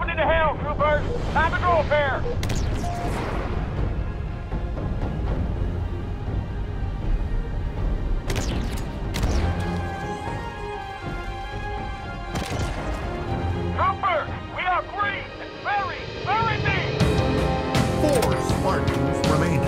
opening to hell, troopers! Time to draw fair! Troopers, we are green and very deep! 4 Spartans remaining.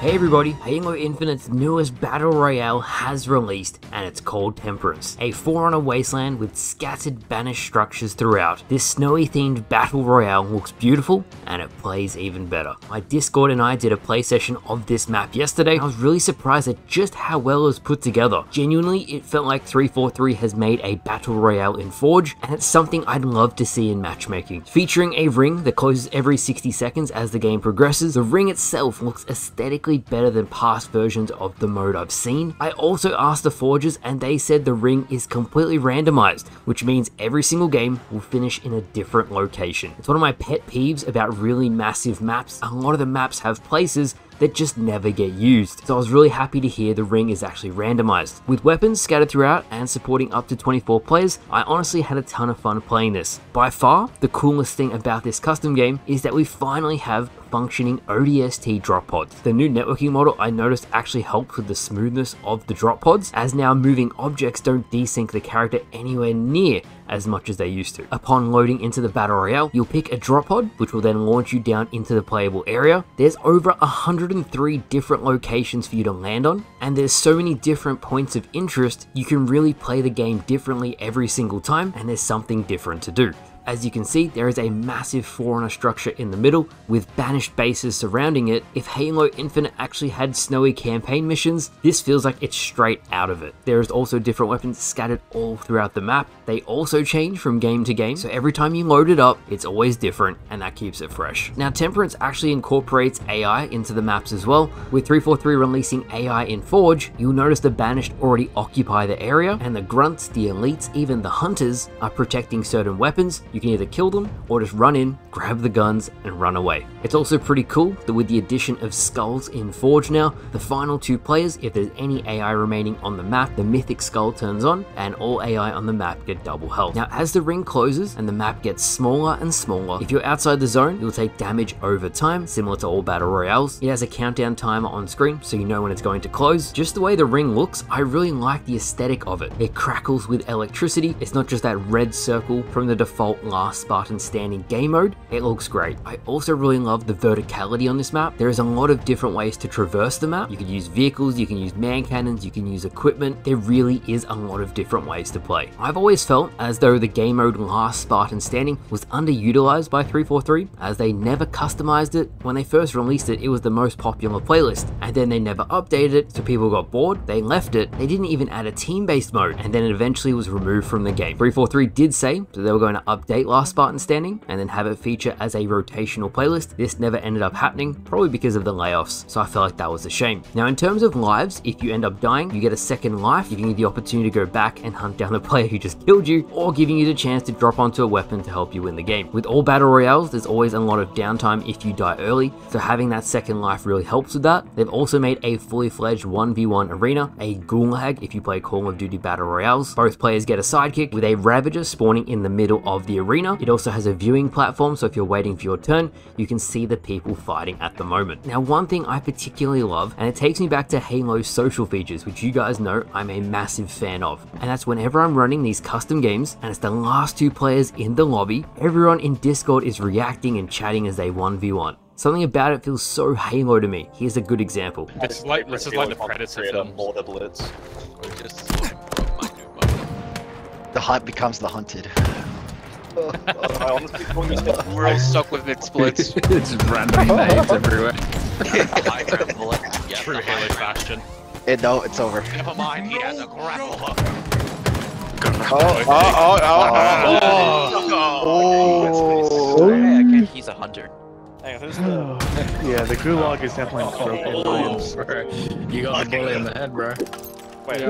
Hey everybody, Halo Infinite's newest Battle Royale has released and it's called Temperance. A Forerunner wasteland with scattered Banished structures throughout. This snowy themed Battle Royale looks beautiful and it plays even better. My Discord and I did a play session of this map yesterday. I was really surprised at just how well it was put together. Genuinely, it felt like 343 has made a Battle Royale in Forge and it's something I'd love to see in matchmaking. Featuring a ring that closes every 60 seconds as the game progresses, the ring itself looks aesthetically better than past versions of the mode I've seen. I also asked the Forgers and they said the ring is completely randomized, which means every single game will finish in a different location. It's one of my pet peeves about really massive maps. A lot of the maps have places that just never get used. So I was really happy to hear the ring is actually randomized. With weapons scattered throughout and supporting up to 24 players, I honestly had a ton of fun playing this. By far, the coolest thing about this custom game is that we finally have functioning ODST drop pods. The new networking model I noticed actually helped with the smoothness of the drop pods, as now moving objects don't desync the character anywhere near as much as they used to. Upon loading into the Battle Royale, you'll pick a drop pod, which will then launch you down into the playable area. There's over 103 different locations for you to land on, and there's so many different points of interest, you can really play the game differently every single time, and there's something different to do. As you can see, there is a massive Forerunner structure in the middle, with Banished bases surrounding it. If Halo Infinite actually had snowy campaign missions, this feels like it's straight out of it. There is also different weapons scattered all throughout the map. They also change from game to game, so every time you load it up, it's always different, and that keeps it fresh. Now, Temperance actually incorporates AI into the maps as well. With 343 releasing AI in Forge, you'll notice the Banished already occupy the area, and the Grunts, the Elites, even the Hunters are protecting certain weapons. You can either kill them or just run in, grab the guns, and run away. It's also pretty cool that with the addition of skulls in Forge now, the final 2 players, if there's any AI remaining on the map, the mythic skull turns on and all AI on the map get double health. Now, as the ring closes and the map gets smaller and smaller, if you're outside the zone, you'll take damage over time, similar to all Battle Royales. It has a countdown timer on screen, so you know when it's going to close. Just the way the ring looks, I really like the aesthetic of it. It crackles with electricity. It's not just that red circle from the default Last Spartan Standing game mode. It looks great. I also really love the verticality on this map. There is a lot of different ways to traverse the map. You can use vehicles, you can use man cannons, you can use equipment. There really is a lot of different ways to play. I've always felt as though the game mode Last Spartan Standing was underutilized by 343, as they never customized it. When they first released it, it was the most popular playlist, and then they never updated it, so people got bored, they left it. They didn't even add a team-based mode, and then it eventually was removed from the game. 343 did say that they were going to update Last Spartan Standing and then have it feature as a rotational playlist. This never ended up happening, probably because of the layoffs, so I felt like that was a shame. Now, in terms of lives, if you end up dying, you get a second life, giving you the opportunity to go back and hunt down the player who just killed you, or giving you the chance to drop onto a weapon to help you win the game. With all Battle Royales, there's always a lot of downtime if you die early, so having that second life really helps with that. They've also made a fully fledged 1v1 arena, a Gulag if you play Call of Duty Battle Royales. Both players get a sidekick with a Ravager spawning in the middle of the arena. It also has a viewing platform, so if you're waiting for your turn, you can see the people fighting at the moment. Now, one thing I particularly love, and it takes me back to Halo's social features, which you guys know I'm a massive fan of, and that's whenever I'm running these custom games and it's the last 2 players in the lobby, everyone in Discord is reacting and chatting as they 1v1. Something about it feels so Halo to me. Here's a good example. This is like the Predator film. The hunt becomes the hunted. We're all stuck with mixed blitz. It's random names everywhere. True Halo faction. No, it's over. Never mind, he has a grappler. Oh. He's a hunter. Hey, who's the... yeah, the Gulag is definitely broken. Oh, you got the bullet in the head, bro. Wait,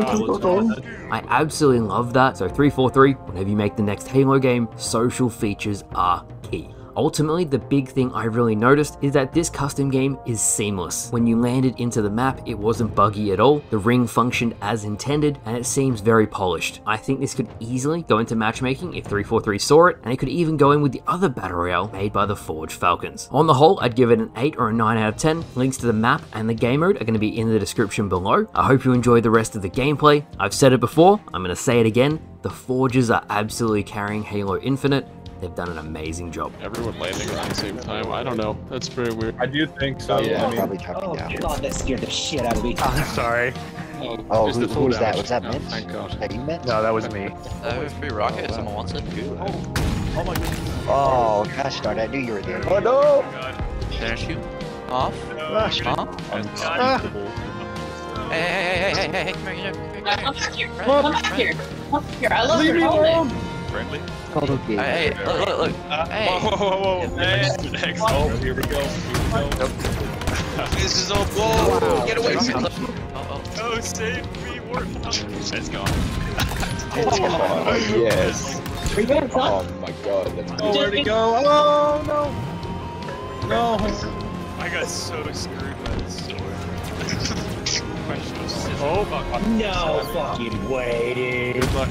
I absolutely love that. So 343, whenever you make the next Halo game, social features are key. Ultimately, the big thing I really noticed is that this custom game is seamless. When you landed into the map, it wasn't buggy at all, the ring functioned as intended, and it seems very polished. I think this could easily go into matchmaking if 343 saw it, and it could even go in with the other battle royale made by the Forge Falcons. On the whole, I'd give it an 8 or a 9 out of 10. Links to the map and the game mode are going to be in the description below. I hope you enjoy the rest of the gameplay. I've said it before, I'm going to say it again, the Forges are absolutely carrying Halo Infinite. They've done an amazing job. Everyone landing around the same time. I don't know. That's pretty weird. I do think so. Yeah. I mean, probably God, that scared the shit out of me. I'm sorry. Oh, who was that? Was that Mitch? Oh, thank God. That you, Mitch? No, that was me. That was free rocket. Oh, wow. Someone wants it. Oh my God. Oh gosh darn! I knew you were there. Oh no! Oh, God. Finish you off. Hey! Come here! I love you. Friendly. It's called okay. Hey, look. Hey. Whoa. Next. Oh, here we go. Nope. This is all blow. Wow. Get away from me. Oh, save me. It's gone. Oh, yes. Oh, my God. That's oh, where'd he go? Oh, no. No. I got so screwed by this sword. Oh, fuck. No fucking way, dude. Good luck.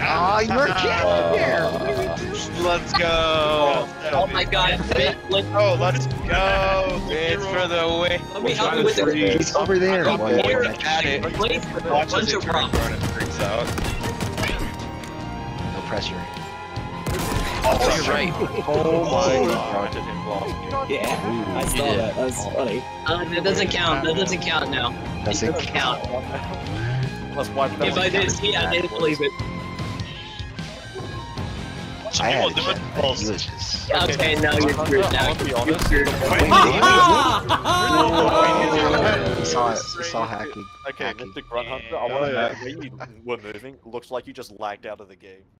Oh, you're kidding here! Let's go! Oh my God, oh, let's go! It's for the win! He's over there! I'm here at it! Watch as it turns around and freaks out. No pressure. Oh, you're right! Oh my God! Yeah, I saw that. That was funny. That doesn't count. That doesn't count now. Doesn't count. If I didn't see it, I didn't believe it. I had it. Okay, now you're screwed now. You're screwed. Saw hacking. Okay, Mr. Grunhunter, I want to know when you were moving, looks like you just lagged out of the game.